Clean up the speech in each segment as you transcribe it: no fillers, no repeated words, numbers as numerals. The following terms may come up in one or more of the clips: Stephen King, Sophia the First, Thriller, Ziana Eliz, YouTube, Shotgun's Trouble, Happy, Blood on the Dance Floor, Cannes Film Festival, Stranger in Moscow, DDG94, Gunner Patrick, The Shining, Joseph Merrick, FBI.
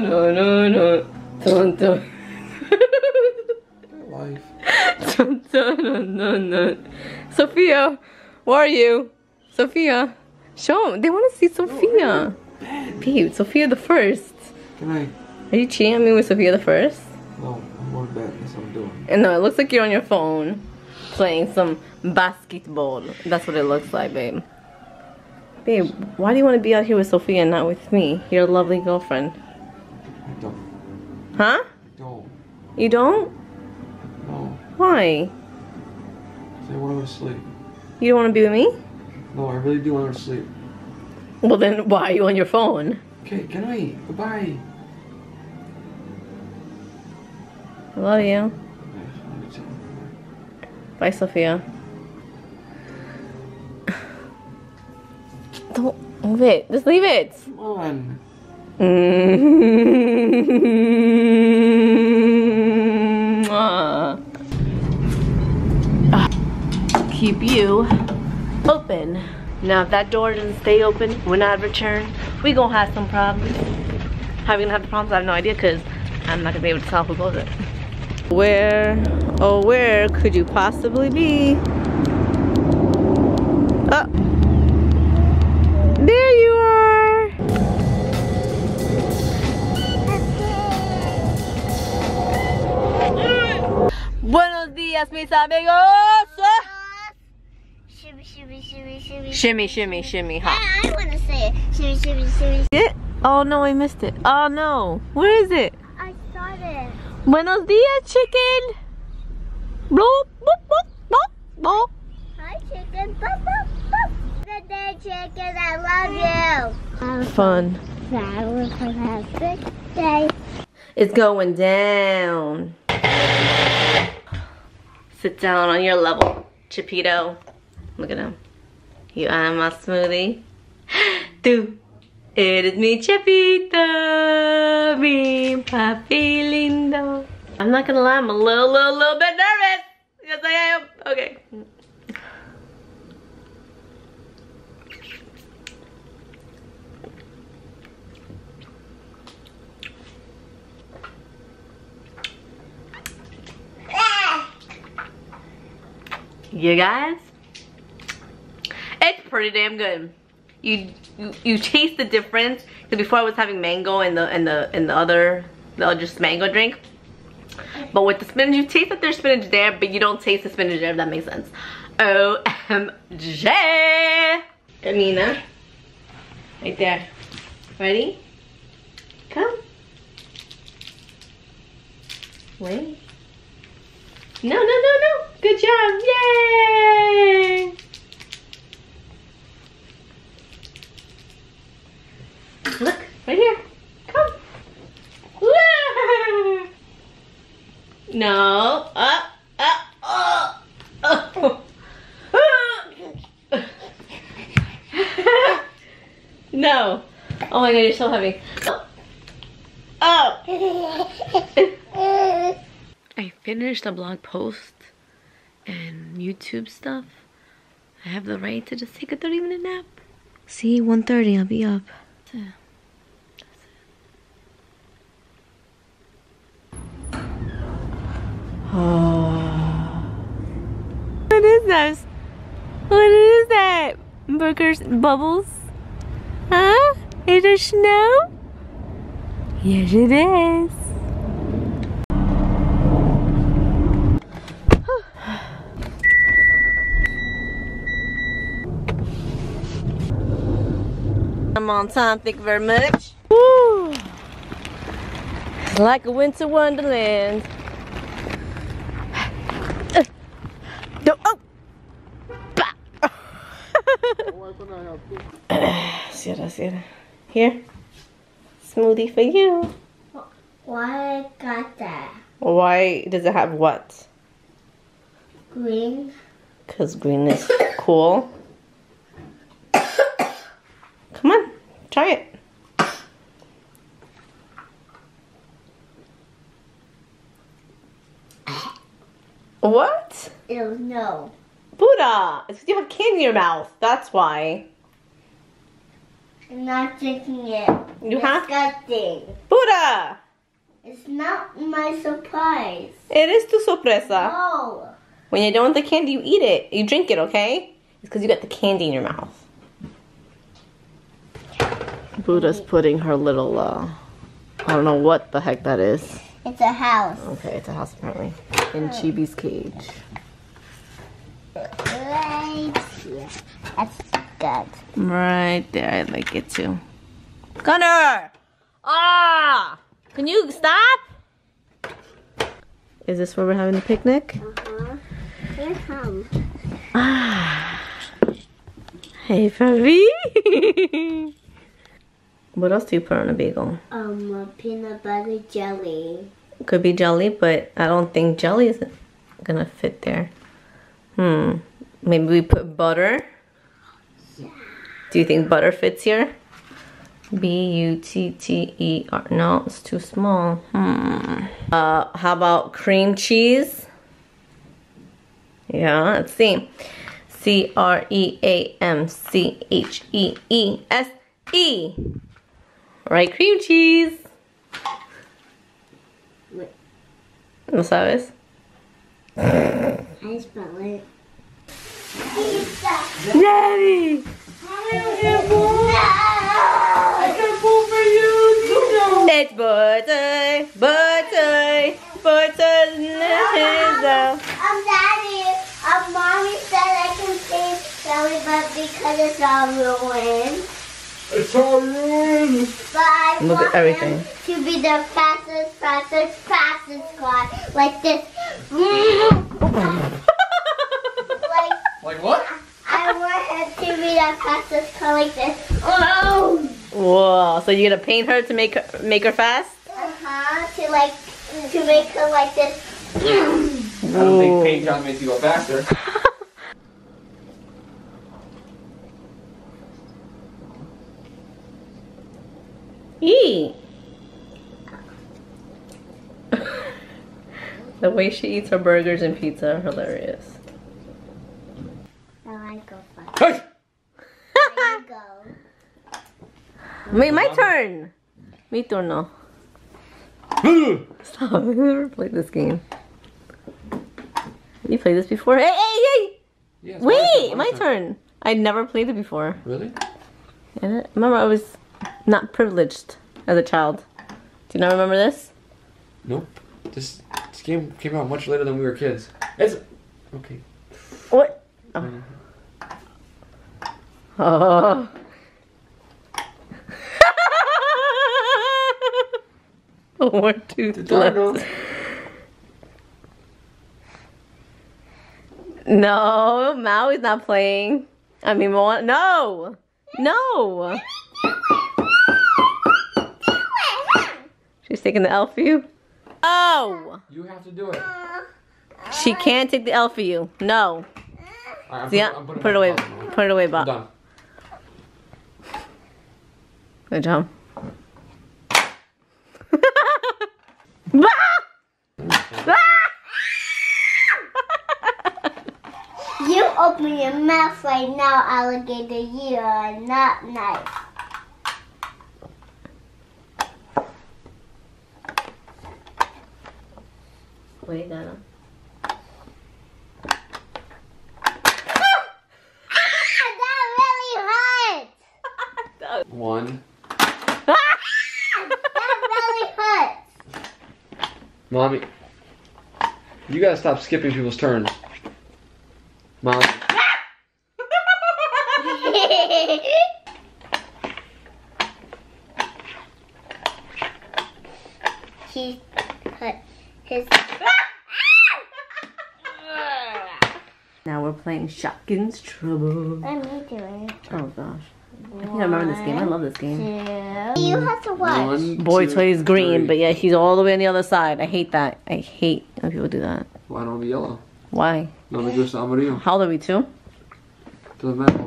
no. Dun, dun. Life. Dun, dun, dun, dun. Sophia, where are you? Sophia, show them. They want to see Sophia. Babe, Sophia the First. Can I? Are you cheating on me with Sophia the First? No, I'm more bad. That's what I'm doing. And no, it looks like you're on your phone playing some basketball. That's what it looks like, babe. Babe, why do you want to be out here with Sophia and not with me? Your lovely girlfriend. I don't. Huh? I don't. You don't? No. Why? Because I want her to sleep. You don't want to be with me? No, I really do want her to sleep. Well then, why are you on your phone? Okay, can I? Goodbye. I love you. Bye, Sophia. Don't move it. Just leave it. Come on. Keep you open. Now, if that door doesn't stay open when I return, we gonna have some problems. How are we gonna have the problems? I have no idea, because I'm not gonna be able to tell who goes it. Where, oh where could you possibly be? Oh, there you are! Buenos días, mis amigos! Shimmy, shimmy, shimmy, shimmy. Shimmy, shimmy, shimmy, huh? I want to say it. Shimmy, shimmy, shimmy. It? Oh no, I missed it. Oh no, where is it? I saw it. Buenos dias, chicken! Bloop, bloop, bloop, bloop, bloop. Hi, chicken. Bloop, bloop, bloop. Good day, chicken. I love you. Fun. Have a good day. It's going down. Sit down on your level, Chipito. Look at him. You are my smoothie. Do. It is me, Chipito, mi papi lindo. I'm not gonna lie, I'm a little bit nervous. Yes, I am. Okay. You guys, it's pretty damn good. You taste the difference. Because before I was having mango and the other just mango drink, but with the spinach you taste that there's spinach there, but you don't taste the spinach there. If that makes sense. OMG! Amina, right there. Ready? Come. Wait. No. Good job! Yay! Look, right here. Come. No. No. Oh my god, you're so heavy. Oh. I finished a blog post and YouTube stuff. I have the right to just take a 30-minute nap. See, 1:30, I'll be up. What is this? What is that? Burgers, bubbles? Huh? Is it snow? Yes, it is. I'm on time, thank you very much. Woo. Like a winter wonderland. Sierra. Here, smoothie for you. Why I got that? Why does it have what? Green. Cause green is cool. Come on, try it. What? Ew, no. Buddha, it's because you have candy in your mouth. That's why. I'm not taking it. You have? Disgusting. Buddha! It's not my surprise. It is tu sorpresa. No. When you're done with the candy, you eat it. You drink it, okay? It's because you got the candy in your mouth. Buddha's putting her little, I don't know what the heck that is. It's a house. Okay, it's a house apparently. In Chibi's cage. Right here. That's good. Right there, I like it too. Gunner! Ah! Can you stop? Is this where we're having the picnic? Uh-huh. Here it comes. Ah. Hey, Fabi. What else do you put on a bagel? Peanut butter jelly. Could be jelly, but I don't think jelly is gonna fit there. Hmm. Maybe we put butter? Yeah. Do you think butter fits here? B-U-T-T-E-R. No, it's too small. Hmm. How about cream cheese? Yeah, let's see. C-R-E-A-M-C-H-E-E-S-E. Right, cream cheese. Wait. ¿No sabes? I just spelled it. Pizza. Daddy! I got more for you. It's birthday, birthday, birthday. I'm Daddy. Mommy said I can sing Sally, but because it's all ruined. It's all ruined. But I look want at everything. To be the fastest car. Like this. Like what? I want her to be the fastest car like this. Oh! Whoa! So you're gonna paint her to make her fast? To make her like this. I don't think paint job makes you go faster. Eat. The way she eats her burgers and pizza are hilarious. Hey! I go. Wait, my turn! Mi turno. Stop, I've never played this game. You played this before? Hey, hey, hey! Yeah, wait, my turn! I never played it before. Really? And I remember I was not privileged as a child. Do you not remember this? Nope. This game came out much later than we were kids. It's... okay. What? Oh. Oh. One, two, three. No, Maui's not playing. I mean, no! No! She's taking the L for you. Oh! You have to do it. She can't take the L for you. No. Right, yeah, put it away. Put it away, Bob. I'm done. Good job. You open your mouth right now, alligator. You are not nice. Wait, Donna. That really hurt. One. Mommy, you gotta stop skipping people's turns. Mommy. He put his... Now we're playing Shotgun's Trouble. Let me do it. Oh gosh. I think I remember this game. I love this game. Two. You have to watch. One, boy two, plays green, three. But yeah, he's all the way on the other side. I hate that. I hate when people do that. Why don't we yellow? Why? No me gusta amarillo. How old are we, too? Doesn't matter.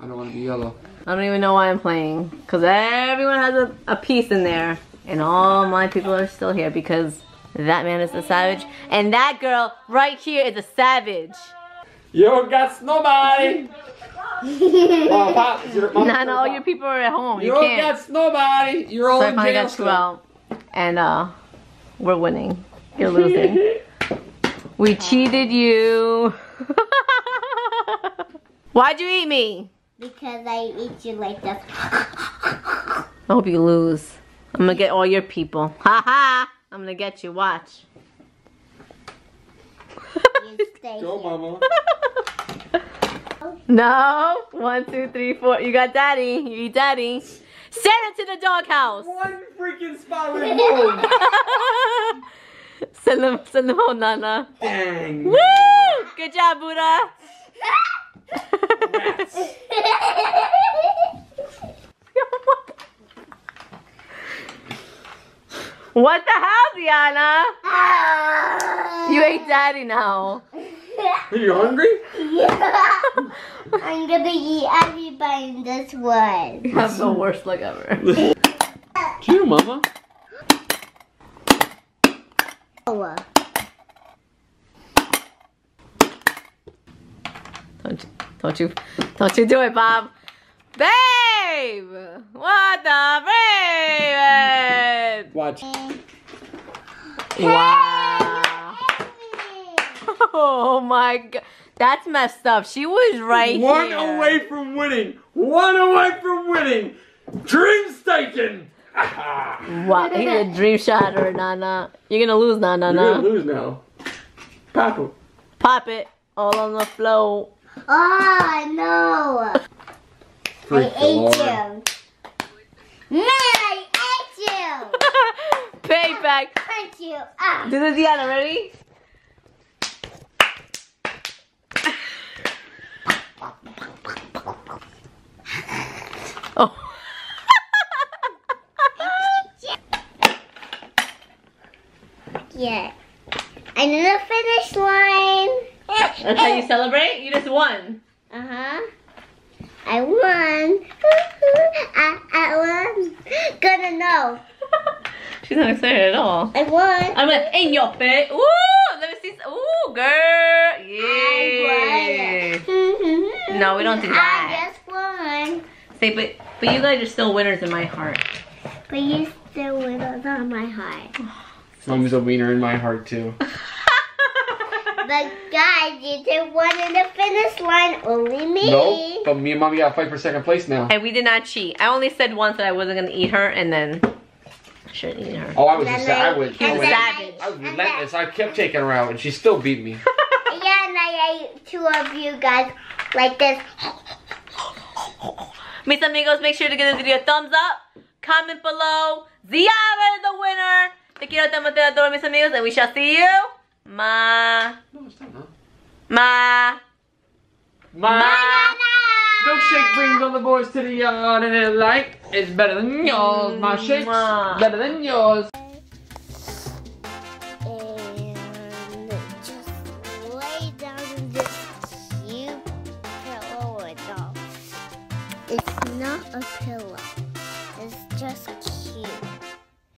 I don't want to be yellow. I don't even know why I'm playing. Because everyone has a piece in there. And all my people are still here because that man is a savage. And that girl right here is a savage. You got nobody. Oh, Pop, no, your people are at home. You can't. Got nobody. You're all so in jail. So I finally got you out, and we're winning. You're losing. We cheated you. Why'd you eat me? Because I eat you like this. I hope you lose. I'm gonna get all your people. Ha ha! I'm gonna get you. Watch. You stay Go, Mama. No. 1, 2, 3, 4. You got Daddy. You eat Daddy. Send it to the doghouse. One freaking spot with home. Send them home, Nana. Dang. Woo! Good job, Buddha. What the hell, Diana? You ate Daddy now. Are you hungry? Yeah. I'm gonna eat everybody in this one. You have the worst luck ever. Cute, Mama. Don't you do it, Bob. Babe! What the babe? Watch. Hey, wow. Oh my God. That's messed up. She was right here. One away from winning. One away from winning. Dream's taken. Wow, he's a dream shatter, Nana. You're gonna lose, Nana. You're gonna lose now. Pop it. Pop it. All on the floor. Oh, no. Freak I ate you. No, I ate you. Payback. I ate you. Ah. Do this, Diana. Ready? Oh. Yeah. I'm in the finish line. That's how you celebrate? You just won. Uh-huh. I won. I won. Gonna know. She's not excited at all. I won. I'm like, in your face. Ooh, let me see. Ooh, girl. Yeah. I won. No, we don't do that. I just won. Say, but you guys are still winners in my heart. But you're still winners on my heart. Mom's a wiener in my heart, too. But guys, you did one in the finish line, only me. No, but me and Mommy gotta fight for second place now. And we did not cheat. I only said once that I wasn't gonna eat her, and then I shouldn't eat her. Oh, I was just I was savage. I was relentless. I kept taking her out, and she still beat me. Yeah, and I ate two of you guys like this. Mis amigos, make sure to give this video a thumbs up, comment below. Ziara is the winner. Te quiero, te amo, te adoro, mis amigos, and we shall see you. Milkshake brings all the boys to the yard, and their life is better than yours. My shake's better than yours. And just lay down in this cute pillow. It's not a pillow.